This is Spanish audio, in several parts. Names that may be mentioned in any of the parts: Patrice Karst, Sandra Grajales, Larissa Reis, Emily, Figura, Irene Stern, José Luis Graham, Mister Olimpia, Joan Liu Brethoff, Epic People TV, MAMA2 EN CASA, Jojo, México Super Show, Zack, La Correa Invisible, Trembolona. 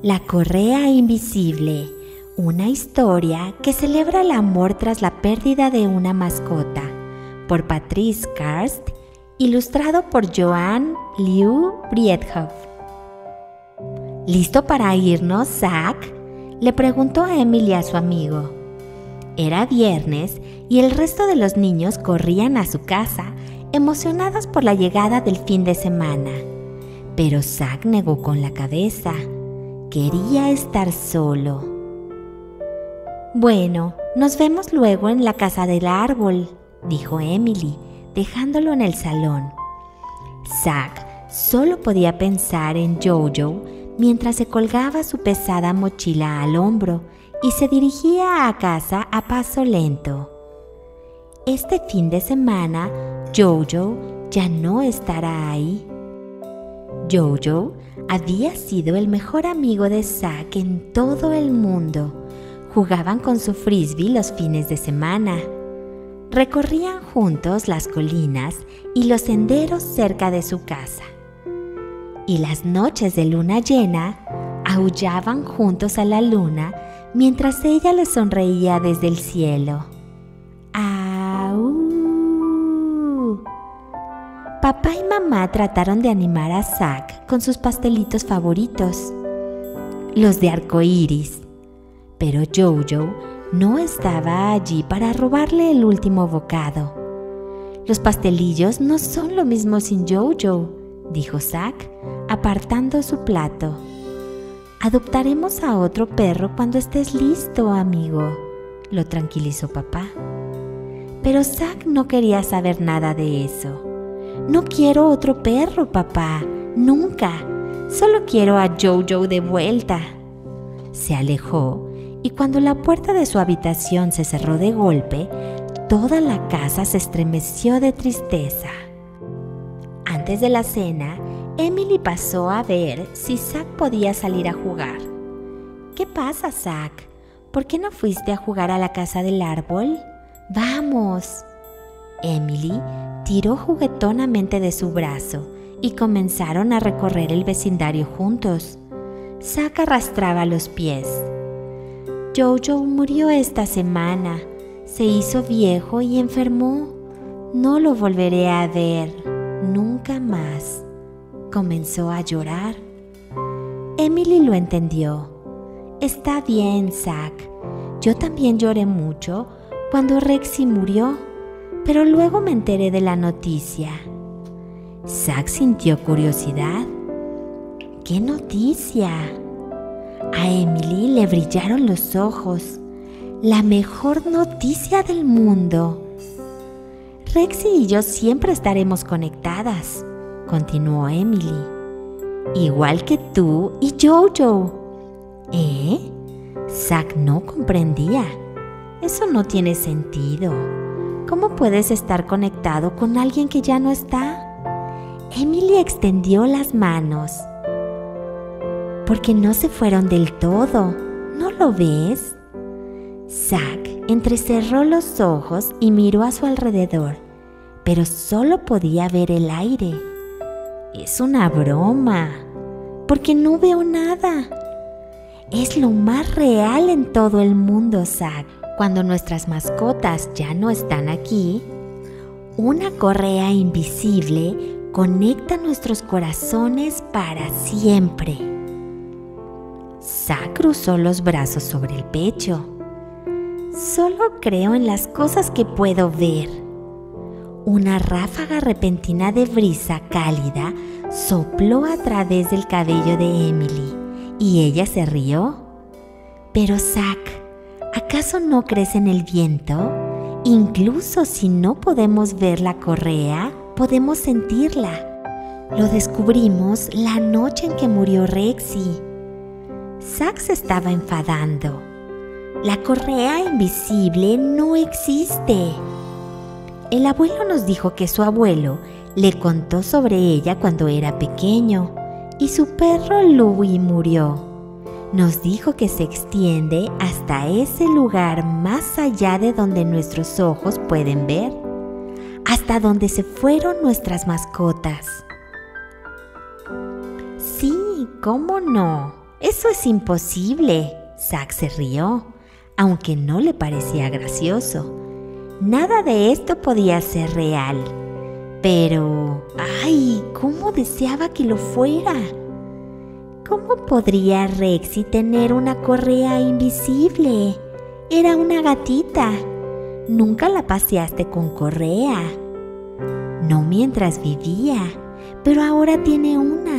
La Correa Invisible, una historia que celebra el amor tras la pérdida de una mascota, por Patrice Karst, ilustrado por Joan Liu Brethoff. ¿Listo para irnos, Zack?, le preguntó a Emily a su amigo. Era viernes y el resto de los niños corrían a su casa, emocionados por la llegada del fin de semana. Pero Zack negó con la cabeza. Quería estar solo. Bueno, nos vemos luego en la casa del árbol, dijo Emily, dejándolo en el salón. Zack solo podía pensar en Jojo mientras se colgaba su pesada mochila al hombro y se dirigía a casa a paso lento. Este fin de semana, Jojo ya no estará ahí. Jojo había sido el mejor amigo de Zack en todo el mundo. Jugaban con su frisbee los fines de semana. Recorrían juntos las colinas y los senderos cerca de su casa. Y las noches de luna llena, aullaban juntos a la luna mientras ella les sonreía desde el cielo. ¡Au! Papá y mamá trataron de animar a Zack con sus pastelitos favoritos, los de arcoíris, pero Jojo no estaba allí para robarle el último bocado. Los pastelillos no son lo mismo sin Jojo, dijo Zack, apartando su plato. Adoptaremos a otro perro cuando estés listo, amigo, lo tranquilizó papá. Pero Zack no quería saber nada de eso. No quiero otro perro, papá, nunca. Solo quiero a Jojo de vuelta. Se alejó y cuando la puerta de su habitación se cerró de golpe, toda la casa se estremeció de tristeza. Antes de la cena, Emily pasó a ver si Zack podía salir a jugar. ¿Qué pasa, Zack? ¿Por qué no fuiste a jugar a la casa del árbol? ¡Vamos! Emily tiró juguetonamente de su brazo y comenzaron a recorrer el vecindario juntos. Zack arrastraba los pies. Jojo murió esta semana. Se hizo viejo y enfermó. No lo volveré a ver nunca más. Comenzó a llorar. Emily lo entendió. Está bien, Zack. Yo también lloré mucho cuando Rexy murió, pero luego me enteré de la noticia. Zack sintió curiosidad. ¿Qué noticia? A Emily le brillaron los ojos. La mejor noticia del mundo. Rexy y yo siempre estaremos conectadas, continuó Emily. Igual que tú y Jojo. ¿Eh? Zack no comprendía. Eso no tiene sentido. ¿Cómo puedes estar conectado con alguien que ya no está? Emily extendió las manos. Porque no se fueron del todo, ¿no lo ves? Zack entrecerró los ojos y miró a su alrededor, pero solo podía ver el aire. Es una broma, porque no veo nada. Es lo más real en todo el mundo, Zack. Cuando nuestras mascotas ya no están aquí, una correa invisible conecta nuestros corazones para siempre. Zack cruzó los brazos sobre el pecho. Solo creo en las cosas que puedo ver. Una ráfaga repentina de brisa cálida sopló a través del cabello de Emily y ella se rió. Pero Zack, ¿acaso no crees en el viento? Incluso si no podemos ver la correa, podemos sentirla. Lo descubrimos la noche en que murió Rexy. Zack se estaba enfadando. La correa invisible no existe. El abuelo nos dijo que su abuelo le contó sobre ella cuando era pequeño y su perro Louie murió. Nos dijo que se extiende hasta ese lugar más allá de donde nuestros ojos pueden ver, hasta donde se fueron nuestras mascotas. Sí, ¿cómo no? Eso es imposible. Zack se rió, aunque no le parecía gracioso. Nada de esto podía ser real. Pero... ¡ay! ¿Cómo deseaba que lo fuera? ¿Cómo podría Rexy tener una correa invisible? Era una gatita. Nunca la paseaste con correa. No mientras vivía, pero ahora tiene una.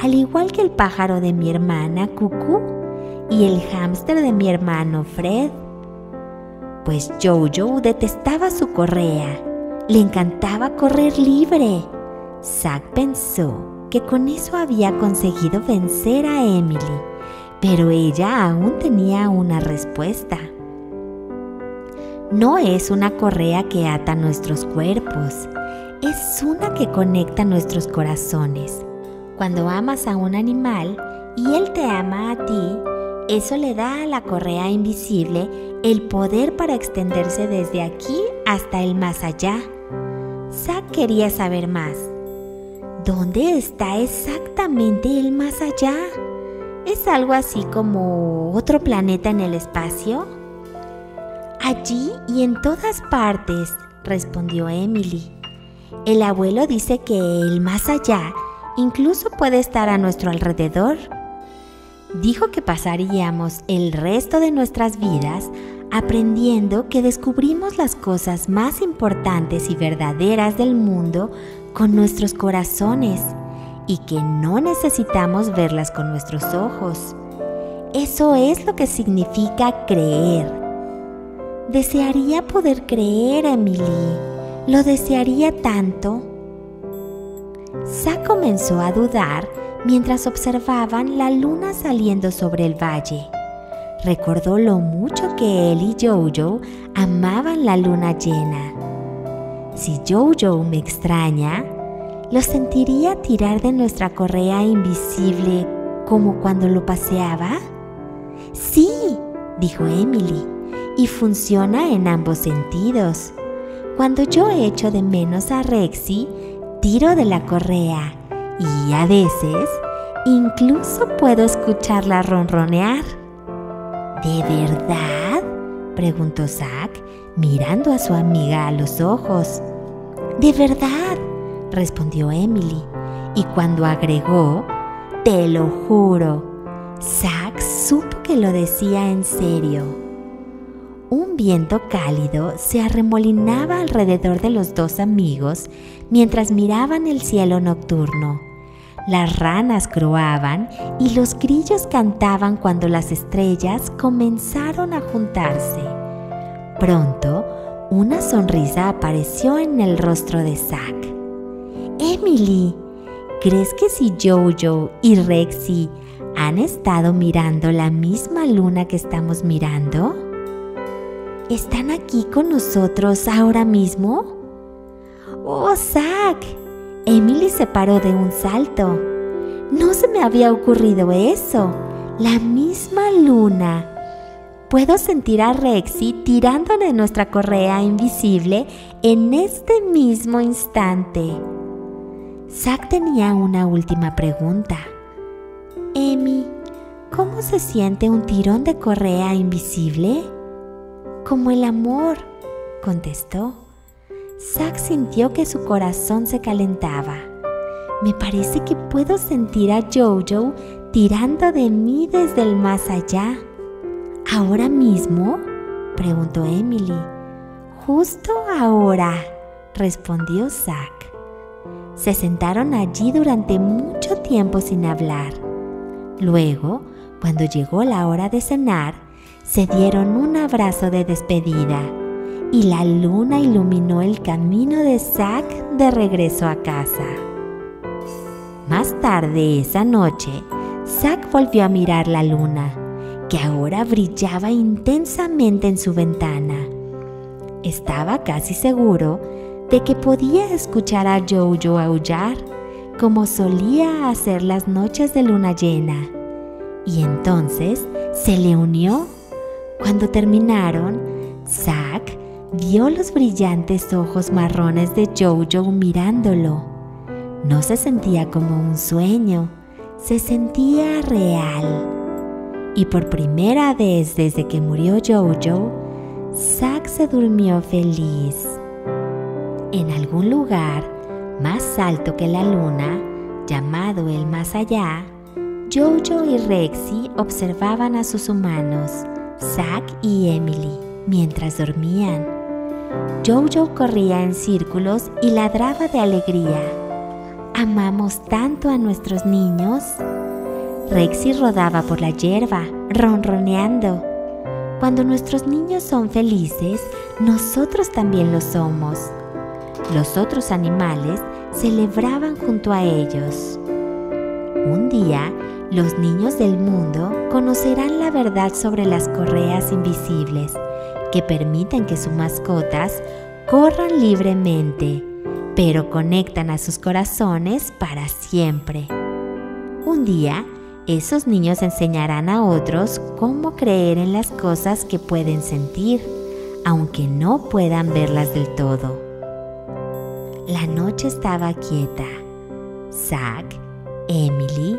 Al igual que el pájaro de mi hermana Cucú y el hámster de mi hermano Fred. Pues Jojo detestaba su correa. Le encantaba correr libre. Zack pensó que con eso había conseguido vencer a Emily, pero ella aún tenía una respuesta. No es una correa que ata nuestros cuerpos, es una que conecta nuestros corazones. Cuando amas a un animal y él te ama a ti, eso le da a la correa invisible el poder para extenderse desde aquí hasta el más allá. Zack quería saber más. ¿Dónde está exactamente el más allá? ¿Es algo así como otro planeta en el espacio? Allí y en todas partes, respondió Emily. El abuelo dice que el más allá incluso puede estar a nuestro alrededor. Dijo que pasaríamos el resto de nuestras vidas aprendiendo que descubrimos las cosas más importantes y verdaderas del mundo con nuestros corazones y que no necesitamos verlas con nuestros ojos. Eso es lo que significa creer. Desearía poder creer, Emily. Lo desearía tanto. Zack comenzó a dudar mientras observaban la luna saliendo sobre el valle. Recordó lo mucho que él y Jojo amaban la luna llena. Si Jojo me extraña, lo sentiría tirar de nuestra correa invisible como cuando lo paseaba. Sí, dijo Emily, y funciona en ambos sentidos. Cuando yo echo de menos a Rexy, tiro de la correa. Y a veces, incluso puedo escucharla ronronear. ¿De verdad?, preguntó Zack, mirando a su amiga a los ojos. «De verdad», respondió Emily, y cuando agregó, «te lo juro», Zack supo que lo decía en serio. Un viento cálido se arremolinaba alrededor de los dos amigos mientras miraban el cielo nocturno. Las ranas croaban y los grillos cantaban cuando las estrellas comenzaron a juntarse. Pronto, una sonrisa apareció en el rostro de Zack. «Emily, ¿crees que si Jojo y Rexy han estado mirando la misma luna que estamos mirando? ¿Están aquí con nosotros ahora mismo? ¡Oh, Zack!», Emily se paró de un salto. «No se me había ocurrido eso. La misma luna. Puedo sentir a Rexy tirando de nuestra correa invisible en este mismo instante». Zack tenía una última pregunta. «Emi, ¿cómo se siente un tirón de correa invisible?». «Como el amor», contestó. Zack sintió que su corazón se calentaba. «Me parece que puedo sentir a Jojo tirando de mí desde el más allá». «¿Ahora mismo?», preguntó Emily. «Justo ahora», respondió Zack. Se sentaron allí durante mucho tiempo sin hablar. Luego, cuando llegó la hora de cenar, se dieron un abrazo de despedida y la luna iluminó el camino de Zack de regreso a casa. Más tarde esa noche, Zack volvió a mirar la luna, que ahora brillaba intensamente en su ventana. Estaba casi seguro de que podía escuchar a Jojo aullar, como solía hacer las noches de luna llena. Y entonces se le unió. Cuando terminaron, Zack vio los brillantes ojos marrones de Jojo mirándolo. No se sentía como un sueño, se sentía real. Y por primera vez desde que murió Jojo, Zack se durmió feliz. En algún lugar más alto que la luna, llamado el más allá, Jojo y Rexy observaban a sus humanos, Zack y Emily, mientras dormían. Jojo corría en círculos y ladraba de alegría. ¿Amamos tanto a nuestros niños? Rexy rodaba por la hierba, ronroneando. Cuando nuestros niños son felices, nosotros también lo somos. Los otros animales celebraban junto a ellos. Un día, los niños del mundo conocerán la verdad sobre las correas invisibles, que permiten que sus mascotas corran libremente, pero conectan a sus corazones para siempre. Un día, esos niños enseñarán a otros cómo creer en las cosas que pueden sentir, aunque no puedan verlas del todo. La noche estaba quieta. Zack, Emily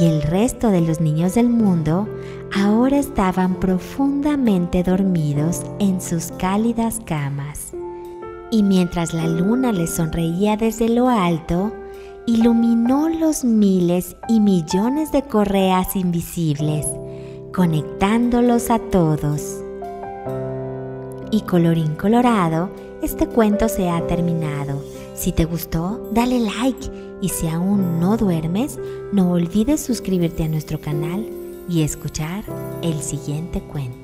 y el resto de los niños del mundo ahora estaban profundamente dormidos en sus cálidas camas. Y mientras la luna les sonreía desde lo alto, iluminó los miles y millones de correas invisibles, conectándolos a todos. Y colorín colorado, este cuento se ha terminado. Si te gustó, dale like, y si aún no duermes, no olvides suscribirte a nuestro canal y escuchar el siguiente cuento.